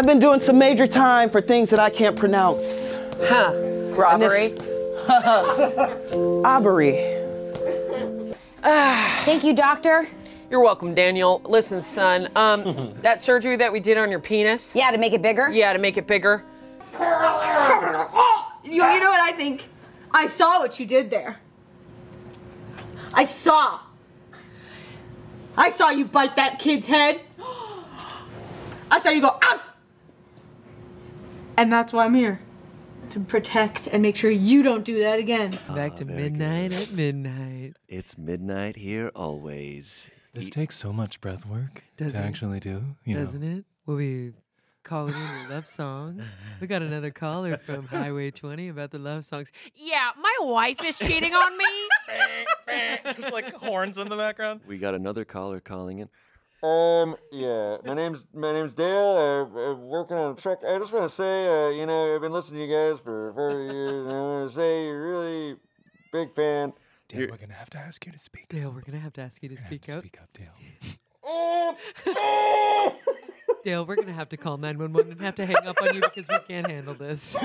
I've been doing some major time for things that I can't pronounce. Huh, robbery. Aubrey. Thank you, doctor. You're welcome, Daniel. Listen, son, that surgery that we did on your penis. Yeah, to make it bigger? Yeah, to make it bigger. You know what I think? I saw what you did there. I saw you bite that kid's head. I saw you go, ow! And that's why I'm here. To protect and make sure you don't do that again. Back to midnight at midnight. It's midnight here always. This takes so much breath work to actually do. Doesn't it? We'll be calling in the love songs. We got another caller from Highway 20 about the love songs. Yeah, my wife is cheating on me. Just like horns in the background. We got another caller calling in. Yeah, my name's Dale. I'm working on a truck. I just want to say, you know, I've been listening to you guys for 40 years, and I want to say you're really big fan. Dale, we're going to have to ask you to speak up. Dale, we're going to have to ask you to speak up. Speak up, Dale. Dale, we're going to have to call 911 and have to hang up on you because we can't handle this.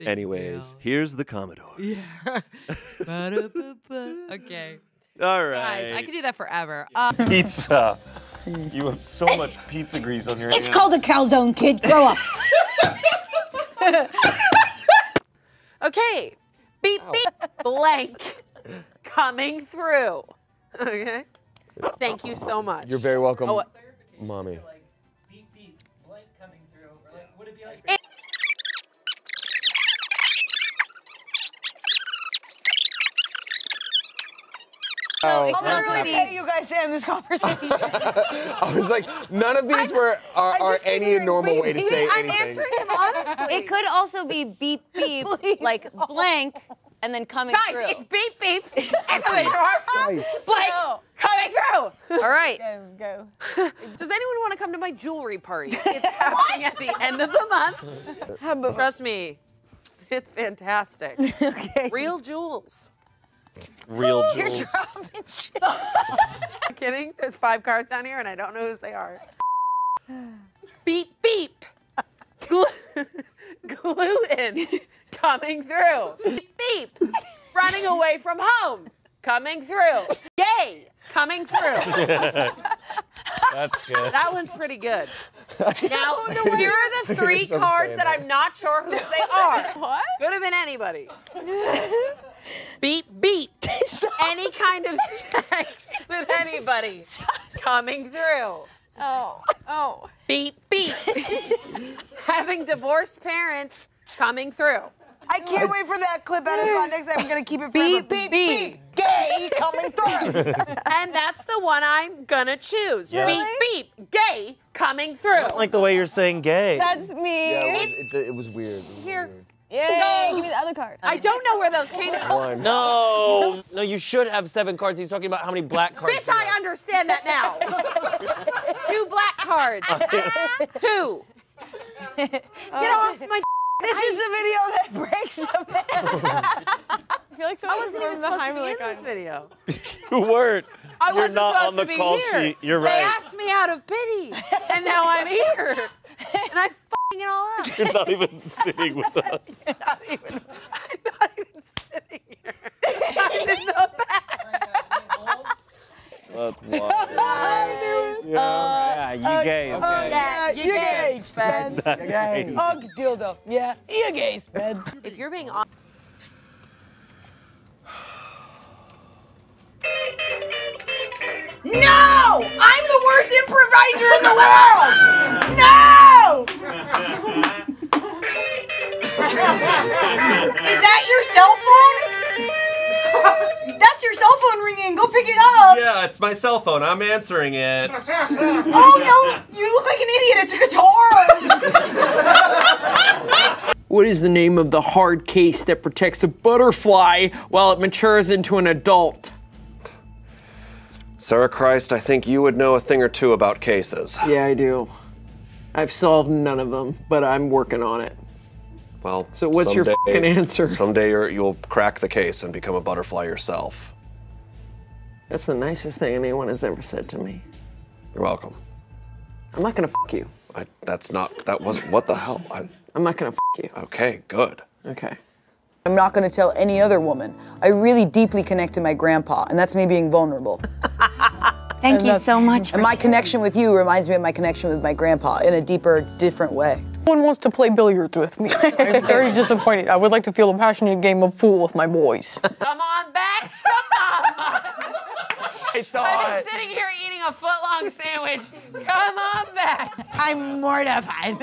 Anyways, here's the Commodores. Yeah. Okay. All right. Guys, I could do that forever. Pizza. You have so much pizza grease on your hands. It's called a calzone, kid. Grow up. Okay. Beep, beep, blank. Coming through. Okay. Thank you so much. You're very welcome, Mommy. Like, beep, beep, blank coming through. Or like, would it be like... So I'm not really pay you guys to end this conversation. I was like, none of these are any normal way to say anything. I'm answering him honestly. It could also be beep beep, like blank, and then coming through. Guys, it's beep beep, and coming through. Blank, coming through. All right. Go. Does anyone want to come to my jewelry party? It's happening at the end of the month. Trust me, it's fantastic. Okay. Real jewels. Real jewels. You're dropping shit. I'm kidding. There's 5 cards down here, and I don't know whose they are. Beep, beep. Gluten. Coming through. Beep, beep. Running away from home. Coming through. Gay. Coming through. That's good. That one's pretty good. Now, here are the 3 cards that I'm not sure who they are. What? Could have been anybody. Beep, beep. Any kind of sex with anybody. Coming through. Oh, oh. Beep, beep. Having divorced parents. Coming through. I can't wait for that clip out of context. I'm going to keep it forever. Beep, beep, beep. Beep. Gay coming through. And that's the one I'm going to choose. Yeah. Beep, beep. Gay coming through. I don't like the way you're saying gay. That's me. Yeah, it was weird. It was weird. Yeah, give me the other card. I don't know where those came from. No. No, you should have 7 cards. He's talking about how many black cards. Bitch, I understand that now. 2 black cards. 2. Get off my This is a video that breaks the man. I feel like I wasn't even supposed to be in this video. You weren't. I wasn't supposed to be here. You're not on the call sheet. You're right. They asked me out of pity, and now I'm here. And I f***ing it all up. You're not even sitting with us. I'm not even sitting here. I didn't know that. That's wild. Yeah, you gay. Yeah, you gay, Spence. Ugh, dildo. Yeah, you gay, Spence. If you're being honest. No! I'm the worst improviser in the world! No! Is that your cell phone? That's your cell phone ringing. Go pick it up. Yeah, it's my cell phone. I'm answering it. Oh, no. You look like an idiot. It's a guitar. What is the name of the hard case that protects a butterfly while it matures into an adult? Sarah Christ, I think you would know a thing or two about cases. Yeah, I do. I've solved none of them, but I'm working on it. Well, so what's your fucking answer? Someday you'll crack the case and become a butterfly yourself. That's the nicest thing anyone has ever said to me. You're welcome. I'm not gonna fuck you. That wasn't, what the hell? I'm not gonna f*** you. Okay, good. Okay. I'm not gonna tell any other woman. I really deeply connect to my grandpa, and that's me being vulnerable. Thank you so much. And my connection with you reminds me of my connection with my grandpa in a deeper, different way. No one wants to play billiards with me. I'm very disappointed. I would like to feel a passionate game of pool with my boys. Come on back to mama. I've been sitting here eating a foot-long sandwich. Come on back. I'm mortified.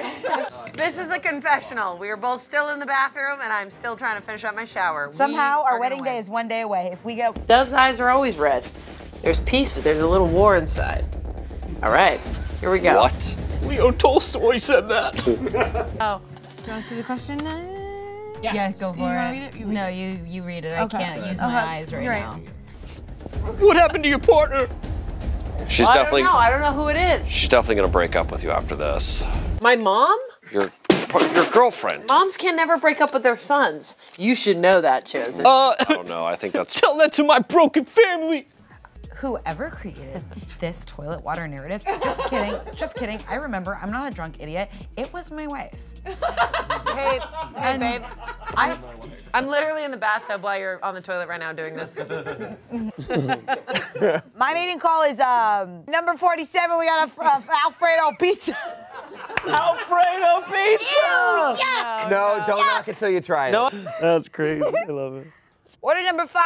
This is a confessional. We are both still in the bathroom, and I'm still trying to finish up my shower. Somehow, our wedding day is one day away. If we go... Dove's eyes are always red. There's peace, but there's a little war inside. All right, here we go. What? Leo Tolstoy said that. Oh. Do you want us to do the question now? Yes. Yeah, go for it. No, you read it. I can't use my eyes right now. What happened to your partner? She's definitely. I don't know who it is. She's definitely gonna break up with you after this. My mom? Your girlfriend. Moms can never break up with their sons. You should know that, Chosen. I don't know. I think that's. Tell that to my broken family. Whoever created this toilet water narrative, just kidding, just kidding. I remember, I'm not a drunk idiot. It was my wife. Hey babe, I'm literally in the bathtub while you're on the toilet right now doing this. My mating call is number 47, we got a Alfredo pizza. Alfredo pizza! Ew, yeah. No, don't knock it till you try it. No. That's crazy, I love it. Order number 5,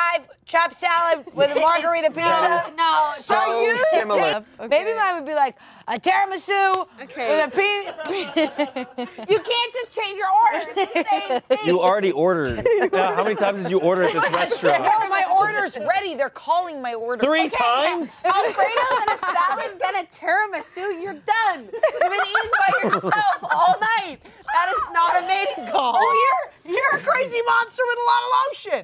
chopped salad with a margarita pizza. No, so similar. Okay. Baby mine would be like a tiramisu with a pizza. You can't just change your order. It's the same thing. You already ordered. Now, how many times did you order at this restaurant? No, my order's ready. They're calling my order. 3 times? Alfredo and a salad, then a tiramisu. You're done. You've been eating by yourself all night. That is not a mating call. Oh, you're a crazy monster with a lot of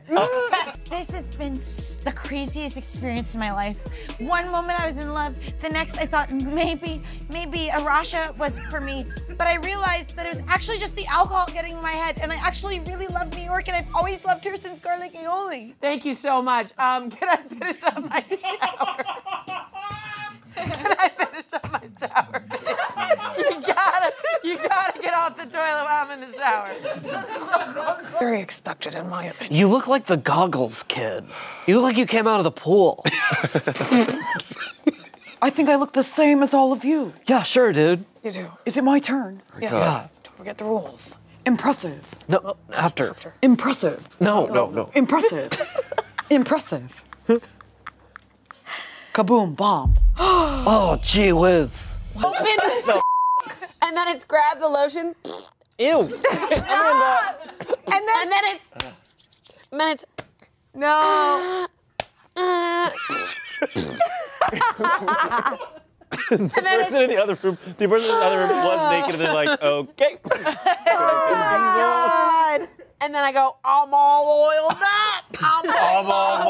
lotion. This has been the craziest experience in my life. One moment I was in love, the next I thought maybe Arasha was for me, but I realized that it was actually just the alcohol getting in my head, and I actually really love New York, and I've always loved her since Garlic Aioli. Thank you so much. Can I finish up my shower? Can I finish up my shower? You gotta get off the toilet while I'm in the shower. Very expected, in my opinion. You look like the Goggles kid. You look like you came out of the pool. I think I look the same as all of you. Yeah, sure, dude. You do. Is it my turn? Yeah. Don't forget the rules. Impressive. No, after. Impressive. No. Impressive. Impressive. Kaboom, bomb. Oh, gee whiz. Open the and then it's grab the lotion. Ew. and then it's no. The person in the other room. The person in the other room was naked, and they're like, okay. Oh, and then I go, I'm all oiled up. I'm all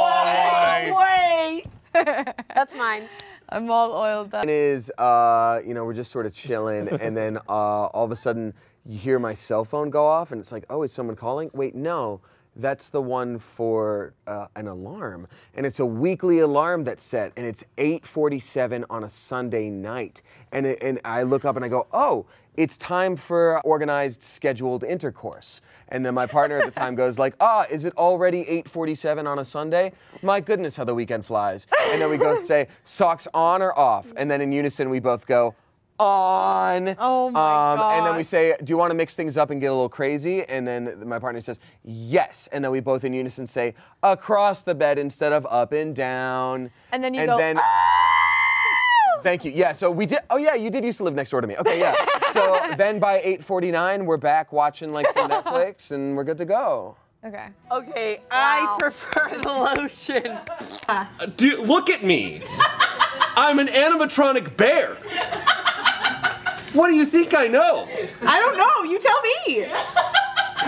oiled away. That's mine. I'm all oiled up. It is, you know, we're just sort of chilling, and then all of a sudden you hear my cell phone go off, and it's like, oh, is someone calling? Wait, no, that's the one for an alarm, and it's a weekly alarm that's set, and it's 8:47 on a Sunday night, and I look up and I go, oh, it's time for organized, scheduled intercourse. And then my partner at the time goes like, is it already 8:47 on a Sunday? My goodness, how the weekend flies. And then we both say, socks on or off? And then in unison, we both go, on. Oh my God. And then we say, do you want to mix things up and get a little crazy? And then my partner says, yes. And then we both in unison say, across the bed instead of up and down. And then you go, thank you. Yeah, so we did. Oh, yeah, you did used to live next door to me. Okay, yeah. So then by 8:49, we're back watching like some Netflix, and we're good to go. Okay. Okay, wow. I prefer the lotion. Dude, look at me. I'm an animatronic bear. What do you think I know? I don't know. You tell me.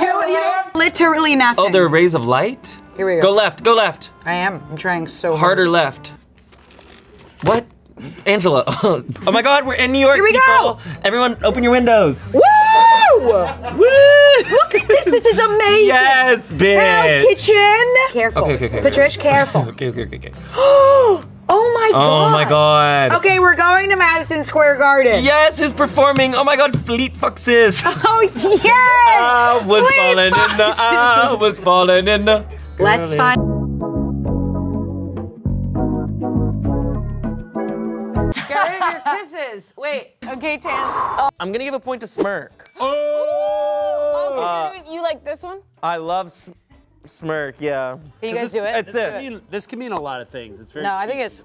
You know, literally nothing. Oh, there are rays of light? Here we go. Go left, go left. I am. I'm trying so hard. Harder left. What? Angela, oh my God, we're in New York. Here we go. Everyone, open your windows. Woo! Woo! Look at this. This is amazing. Yes, bitch. House kitchen. Careful. Okay. Patricia, careful. Okay. Oh my Oh my god. Okay, we're going to Madison Square Garden. Yes, who's performing? Oh my god, Fleet Foxes. Oh yes. I was falling in the. Let's find. Garrett, your kisses. Wait. Okay, Chance. I'm gonna give a point to Smirk. Oh. You like this one? I love Smirk, yeah. Can you guys do it? This can mean a lot of things. It's very cheeky. I think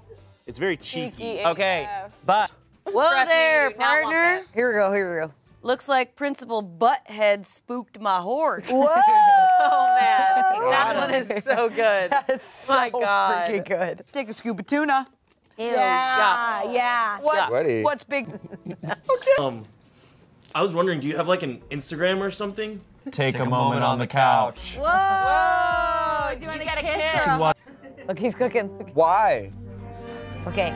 it's very cheeky. Okay, but. Whoa there, partner. Here we go. Looks like Principal Butthead spooked my horse. Whoa! Oh man, that one is so good. That's so freaking good. Take a scoop of tuna. Ew. Yeah. What's big? Okay. I was wondering, do you have like an Instagram or something? Take a moment on the couch. Whoa! Do you want to get a kiss? Look, he's cooking. Why? Okay.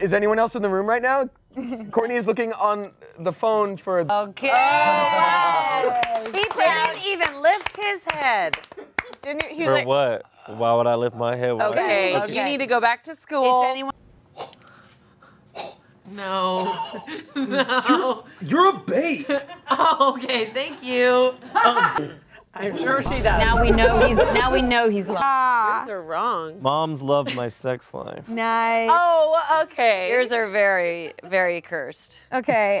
Is anyone else in the room right now? Courtney is looking on the phone for. Okay. Oh. He didn't even lift his head. Didn't he? For like, what? Why would I lift my head? Okay, you need to go back to school. It's anyone. No. No. You're a bait. Oh, okay, thank you. I'm sure she does. Now we know he's lying. Yours are wrong. Moms love my sex life. Nice. Oh, okay. Yours are very, very cursed. Okay.